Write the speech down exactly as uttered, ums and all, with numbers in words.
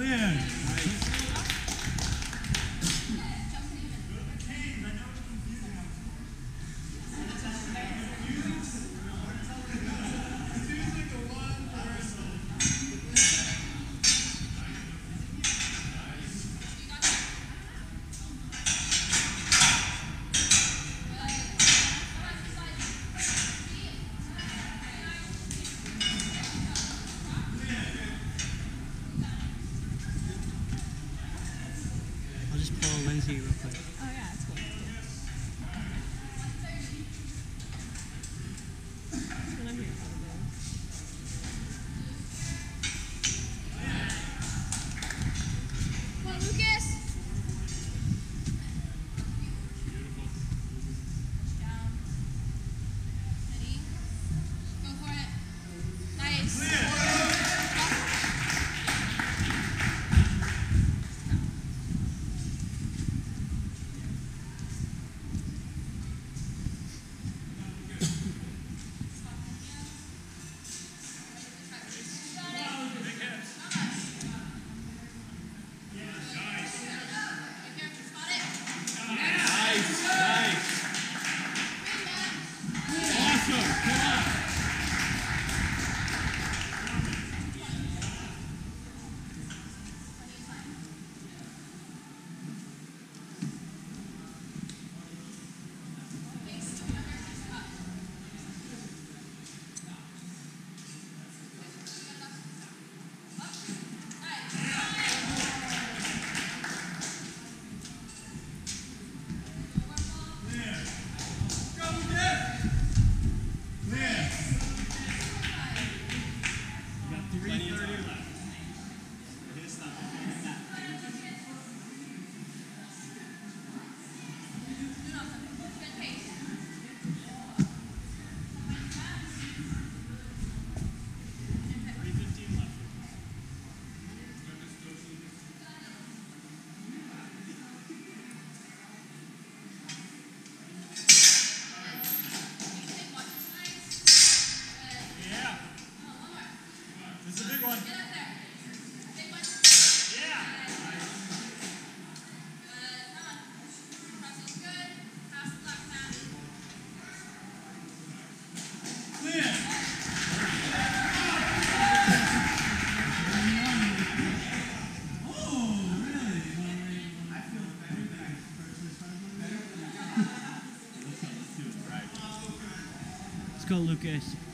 Lynn. Real quick. Oh yeah, that's cool. That's what I'm here for. Come on, Lucas. Beautiful. Down. Ready? Go for it. Nice. Clear. Let's go, Lucas.